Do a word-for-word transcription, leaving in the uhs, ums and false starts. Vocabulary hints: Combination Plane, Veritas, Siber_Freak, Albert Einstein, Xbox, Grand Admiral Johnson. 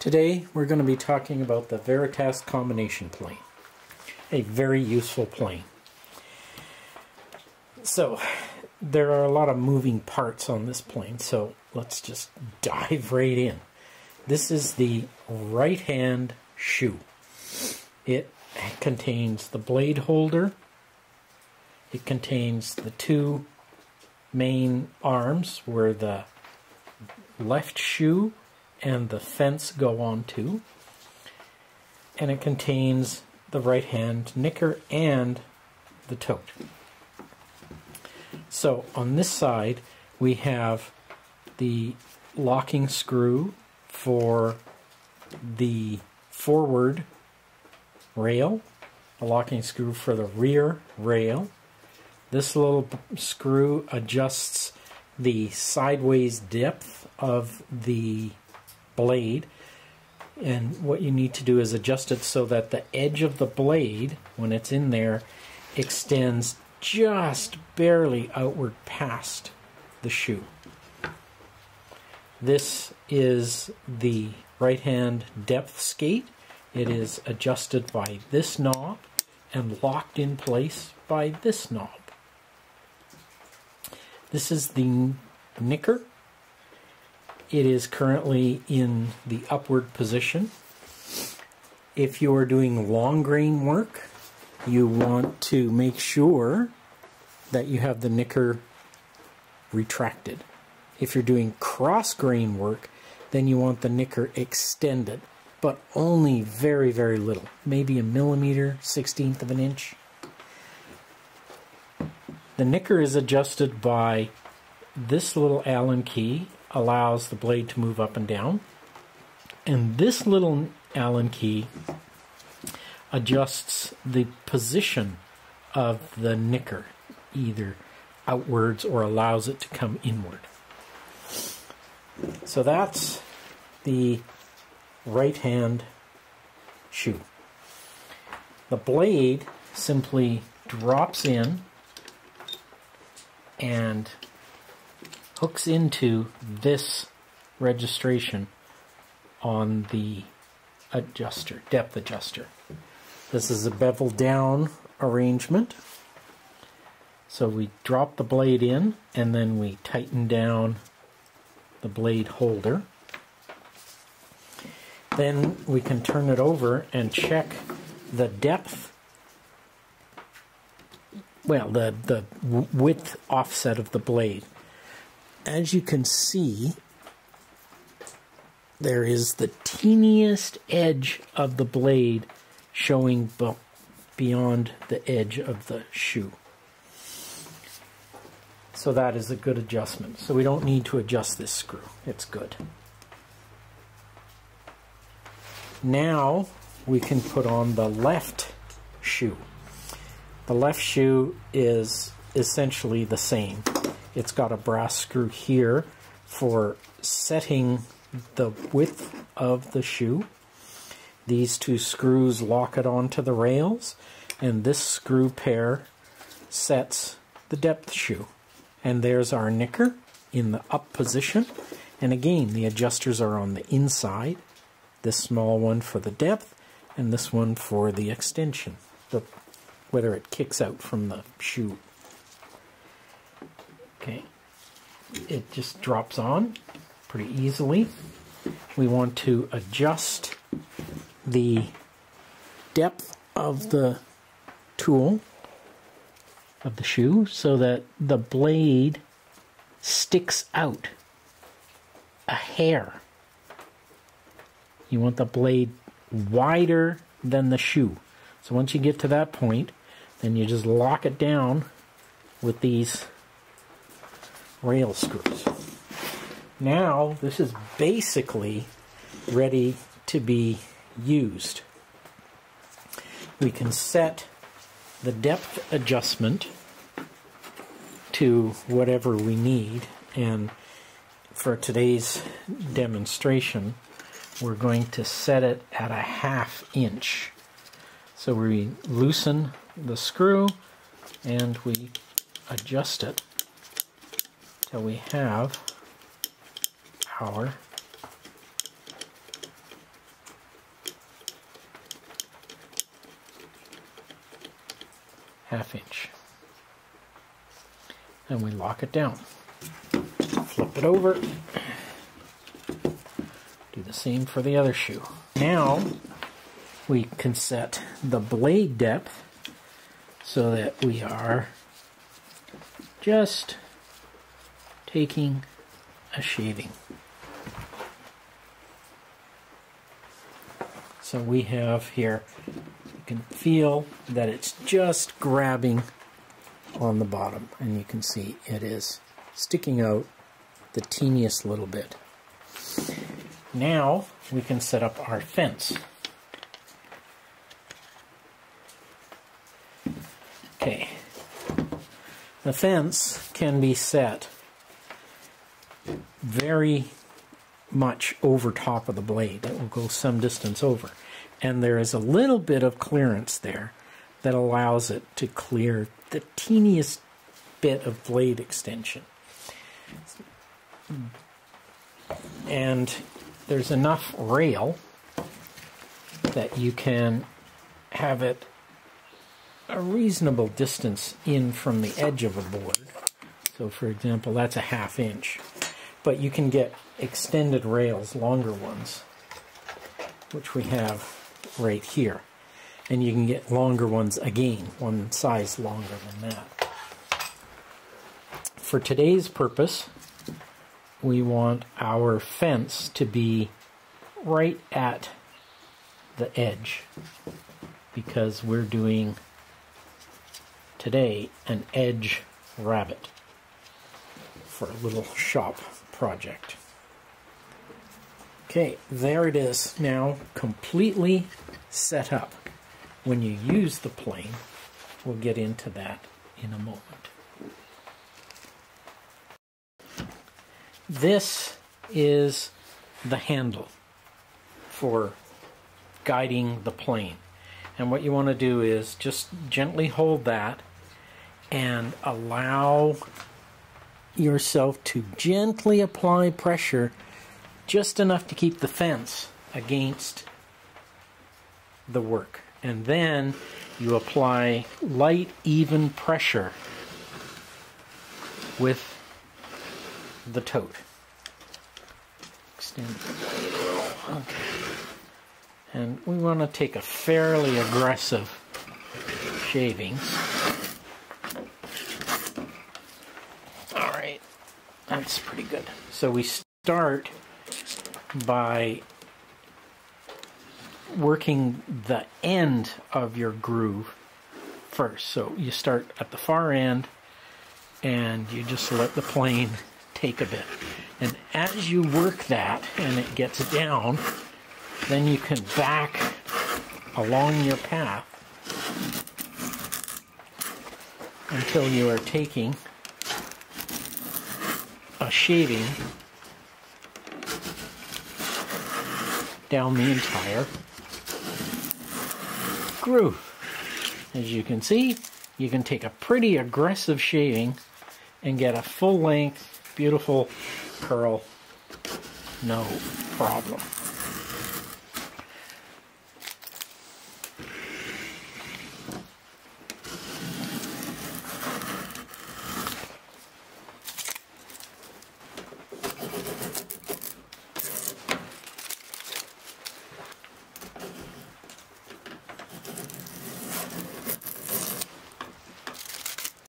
Today we're going to be talking about the Veritas combination plane, a very useful plane. So there are a lot of moving parts on this plane, so let's just dive right in. This is the right hand shoe. It contains the blade holder, it contains the two main arms where the left shoe and the fence go on to, and it contains the right hand knicker and the tote. So on this side we have the locking screw for the forward rail, a locking screw for the rear rail. This little screw adjusts the sideways depth of the blade, and what you need to do is adjust it so that the edge of the blade, when it's in there, extends just barely outward past the shoe. This is the right hand depth skate. It is adjusted by this knob and locked in place by this knob. This is the knicker. It is currently in the upward position. If you are doing long grain work, you want to make sure that you have the knicker retracted. If you're doing cross grain work, then you want the knicker extended, but only very, very little, maybe a millimeter, sixteenth of an inch. The knicker is adjusted by this little Allen key, allows the blade to move up and down, and this little Allen key adjusts the position of the knicker either outwards or allows it to come inward. So that's the right hand shoe. The blade simply drops in and hooks into this registration on the adjuster, depth adjuster. This is a bevel down arrangement. So we drop the blade in and then we tighten down the blade holder. Then we can turn it over and check the depth, well, the, the width offset of the blade. As you can see, there is the teeniest edge of the blade showing beyond the edge of the shoe. So that is a good adjustment. So we don't need to adjust this screw. It's good. Now we can put on the left shoe. The left shoe is essentially the same. It's got a brass screw here for setting the width of the shoe. These two screws lock it onto the rails, and this screw pair sets the depth shoe. And there's our knicker in the up position. And again, the adjusters are on the inside. This small one for the depth, and this one for the extension, the, whether it kicks out from the shoe. Okay, it just drops on pretty easily. We want to adjust the depth of the tool, of the shoe, so that the blade sticks out a hair. You want the blade wider than the shoe. So once you get to that point, then you just lock it down with these rail screws. Now this is basically ready to be used. We can set the depth adjustment to whatever we need, and for today's demonstration we're going to set it at a half inch. So we loosen the screw and we adjust it till we have our half inch. And we lock it down. Flip it over. Do the same for the other shoe. Now we can set the blade depth so that we are just taking a shaving. So we have here, you can feel that it's just grabbing on the bottom, and you can see it is sticking out the teeniest little bit. Now we can set up our fence. Okay, the fence can be set very much over top of the blade. It will go some distance over, and there is a little bit of clearance there that allows it to clear the teeniest bit of blade extension. And there's enough rail that you can have it a reasonable distance in from the edge of a board. So for example, that's a half inch. But you can get extended rails, longer ones, which we have right here. And you can get longer ones again, one size longer than that. For today's purpose, we want our fence to be right at the edge, because we're doing today an edge rabbit for a little shop project. Okay, there it is now, completely set up. When you use the plane, we'll get into that in a moment. This is the handle for guiding the plane. And what you want to do is just gently hold that and allow yourself to gently apply pressure, just enough to keep the fence against the work. And then you apply light, even pressure with the tote. Extend. Okay. And we want to take a fairly aggressive shaving. All right, that's pretty good. So we start by working the end of your groove first. So you start at the far end and you just let the plane take a bit. And as you work that and it gets down, then you can back along your path until you are taking a shaving down the entire groove. As you can see, you can take a pretty aggressive shaving and get a full length, beautiful curl, no problem.